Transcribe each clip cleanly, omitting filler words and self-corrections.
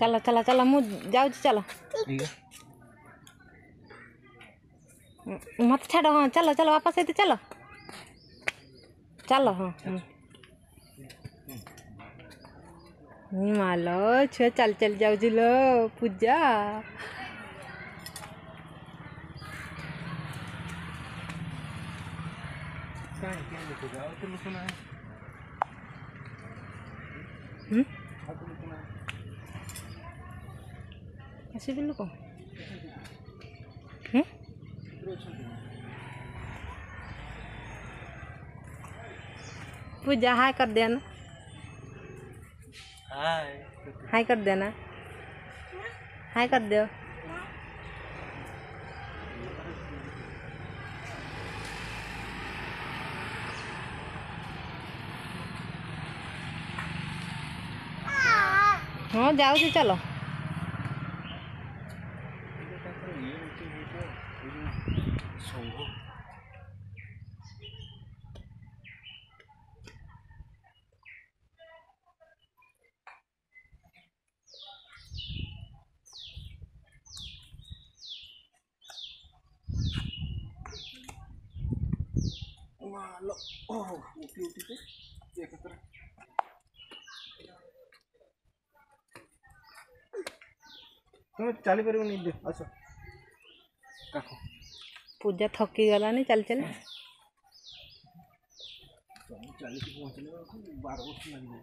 चलो चलो चलो मु जाऊ चलो मत छाड़ो। हाँ चलो चलो वापस आते चलो चलो। हाँ मालो छुआ चल चल जाऊ लो पूजा लोक पूजा हाय कर देना। हाय कर देना। हाय कर दो। हाँ जाओ जी चलो। लो ओह ब्यूटीफुल देख तो तुम चली परबो नि दे अच्छा काको पूजा थकी गला नि चल चल तुम चली के पहुंचले 12 वर्ष लग गए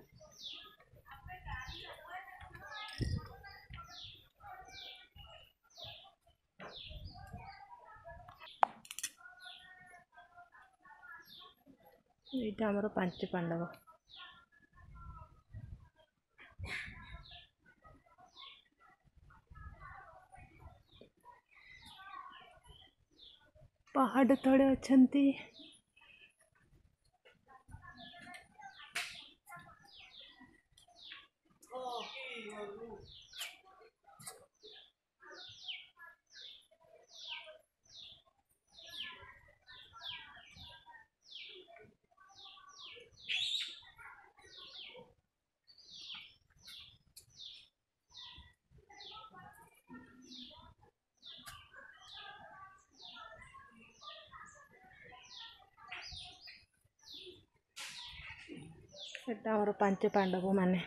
यहाँ आमर पांच पांडव पहाड़ तले अच्छा आमर पांच पांडव माने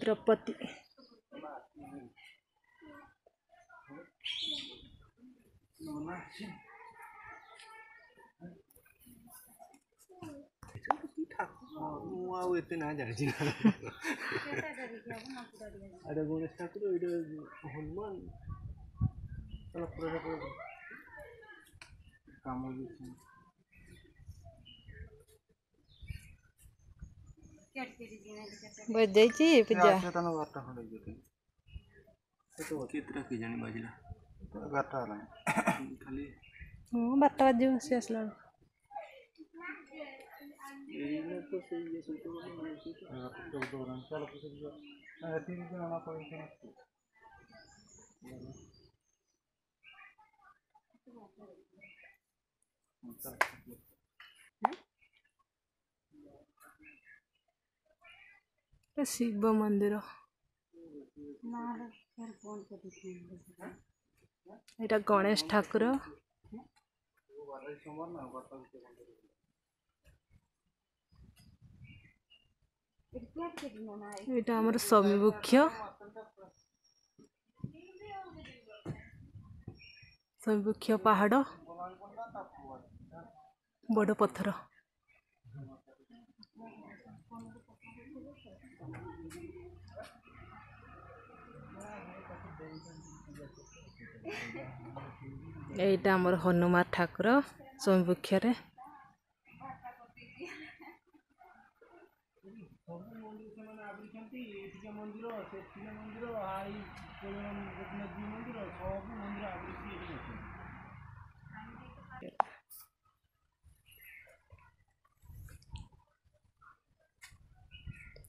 द्रौपदी गणेश ठाकुर हनुमान बजाई पूजा कितना की जानी बजला 11टा होला खाली हो 12टा बजे से आसला ये तो सही है सोचो मैं तो दौरान चलो पूछो तीन दिन आना पड़ेगा मतलब शिव मंदिर यहाँ गणेश ठाकुर यहाँ आमर समीबुक्ष्य समीबुक्ष्य पहाड़ बड़ पत्थर यहाँ आमर हनुमान ठाकुर समीबुक्ष्य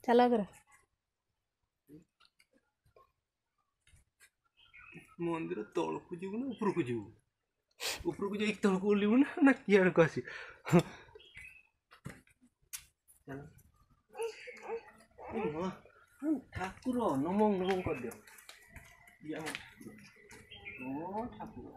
चला कर मंदिर तल को जीव ना ऊपर को जीव ऊपर को जाइक तल को ओलिबू ना किए आस ठाकुर नमो नमो कर दियो ओ ठाकुर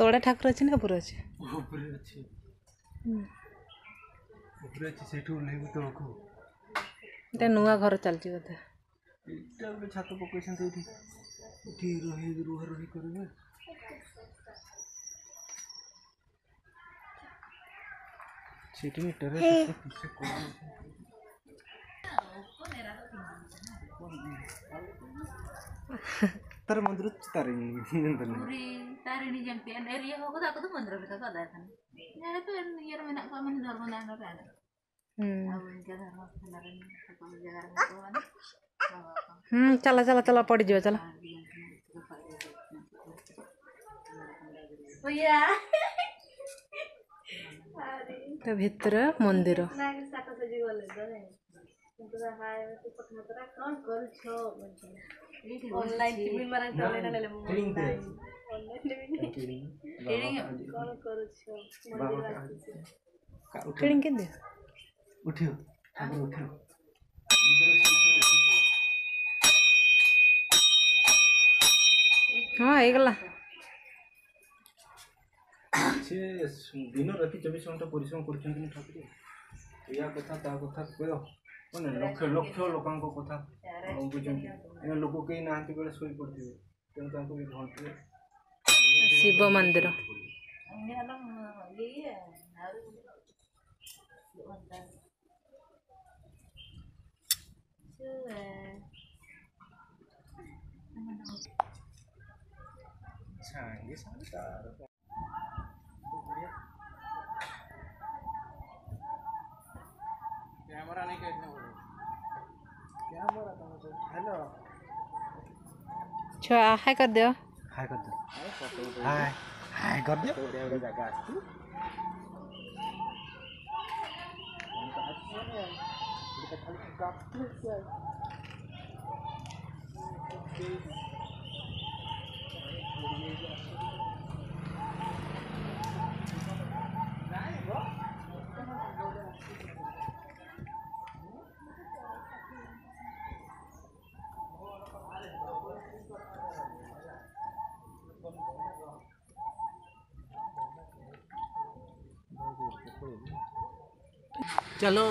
तोड़ा ठाकुर अच्छे ना पूरा अच्छे पूरा अच्छे सेठू नहीं बुतो को इटा नुआ घर चलती होता है इटा भी छातों पर कोई संतोष थी उठी रोही रोह रोही करेंगे सेठू में टर्न किसे कौन तर मंदिर तारिणी तारिणी जंपी है नेरी हो को ताको तो मंदिर में का दाय था यार तो यार मैंने का मन धर्म ना ना रहा अब इनका धर्म ना सब जगह को चला चला चला पड़ जाओ चला भैया तो भीतर मंदिर ना साका तो जी बोले तो पूरा हाय तो पटना तरह कौन कर छो ऑनलाइन टीवी मारन चले ना ले ऑनलाइन टीवी कौन कर छो ट्रेनिंग के दे उठियो अब उठियो हां एकला से दिन रात 24 घंटा परिश्रम करछन ठाकुर या कथा ता कथा कहो ओने लक्ष लक्ष लोकां को कथा बुझन ए लोको के नांती बेले सोई पड़ती है त ताको भी भंती शिव मंदिर हमने हला यही है नारु जो अच्छा ये सारा कैमरा नहीं कहते हो कैमरा तो मतलब हेलो अच्छा हाय कर दो हाय हाय कर दो रे रे जागा तू उनका अच्छा है ये खाली का क्लिक है नहीं वो चलो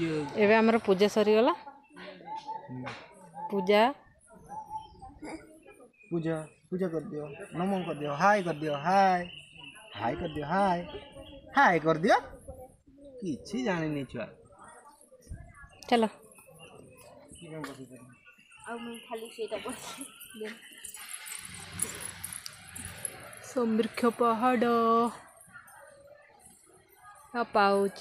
ये आमर पूजा सरीगला पूजा पूजा पूजा कर दियो नमो कर दियो हाय कर दियो हाय हाय कर दियो हाय हाय कर दियो किछि जाने नहीं छुआ चलो अब मैं खाली सेटा बस समिरक्ष पहाड़ आ पाउच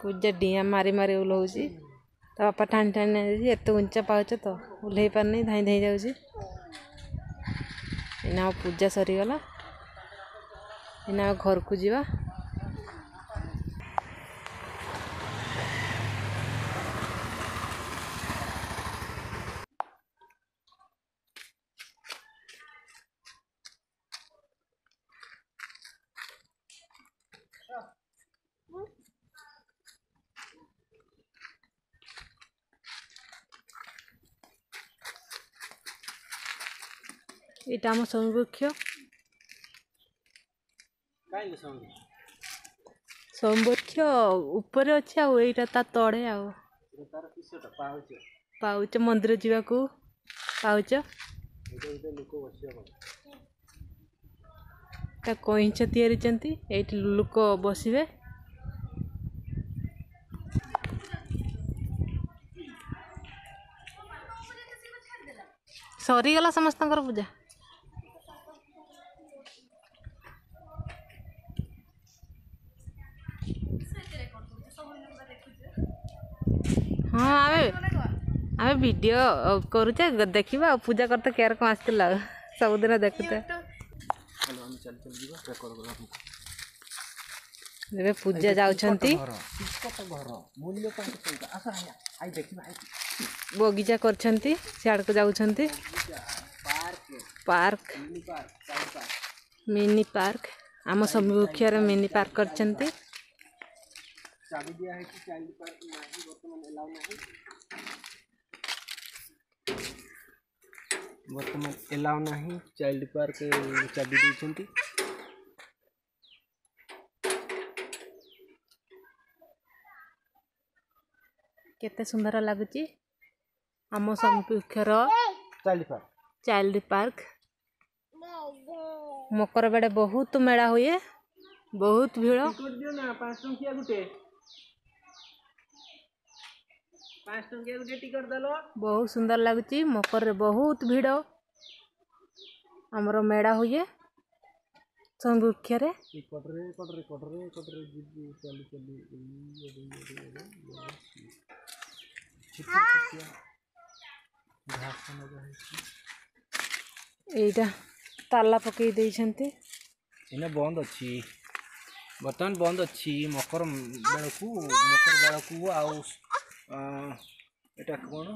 पूजा डिया मारी मारी उल्लौसी तो बापा ठान ठान एत उंचा पाउच तो उल्लै पारना धाई धाई जाऊना पूजा सरीगला इना घर को जीवा इटा हम समिब्रुक्ष समिब्रुक्ष ऊपर अच्छे आईटा ता तड़े आउच मंदिर जावाको पाउच कईच या लोक बसवे सरीगला समस्त पूजा हाँ आमे वीडियो करूचे देखा पूजा करते केयर कौन आसला सबुदिन देखुते चल पूजा जाउछंती बगीचा करछंती सियाड़ को जाउछंती पार्क मिनी पार्क आम समीवृक्ष मिनी पार्क करछंती चाबी दिया है कि चाइल्ड पार्क नहीं वर्तमान अलाउ नहीं वर्तमान अलाउ नहीं चाइल्ड पार्क चाबी दी छंती केते सुंदर लागुची आम समीवृक्षर चाइल्ड पार्क मकर बेड़े बहुत मेला हुए बहुत भीड़ बहुत सुंदर लगुच मकर रे बहुत भीड़ आमर मेड़ा हुए समीवृक्ष रे एटा ताला पकई देछंती एना बंद अछि बर्तमान बंद अच्छी मकर बेल को आटा कौन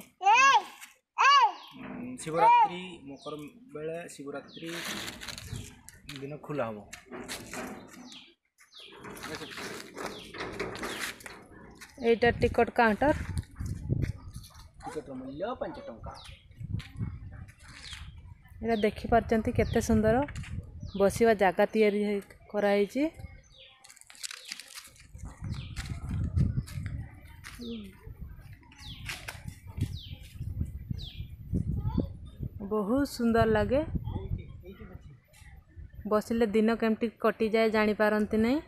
शिवरात्रि मकर बेले शिवरात्रि दिन खुला हम यहाँ टिकट काउंटर टिकट मूल्य 5 टंका देखी पार्टी केते सुंदर बसवा जगह तैयारी कराई बहुत सुंदर लगे बसले दिन केमती कटि जाए जानी पारंती नहीं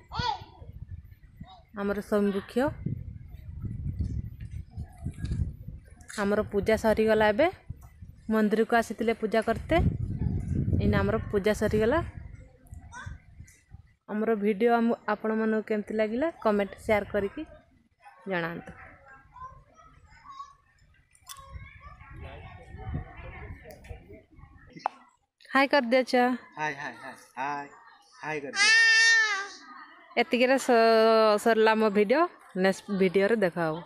आमर समीवृक्ष आमर पूजा सरीगला एबे मंदिर को आसीतिले पूजा करते इन आमर पूजा सरीगला आमर वीडियो आपण मन केमती लागिला कमेंट शेयर करके जणांत हाय कर दे चा हाय हाय हाय हाय हाय कर दे एतिकरा सरला मो वीडियो नेक्स्ट वीडियो रे देखाओ।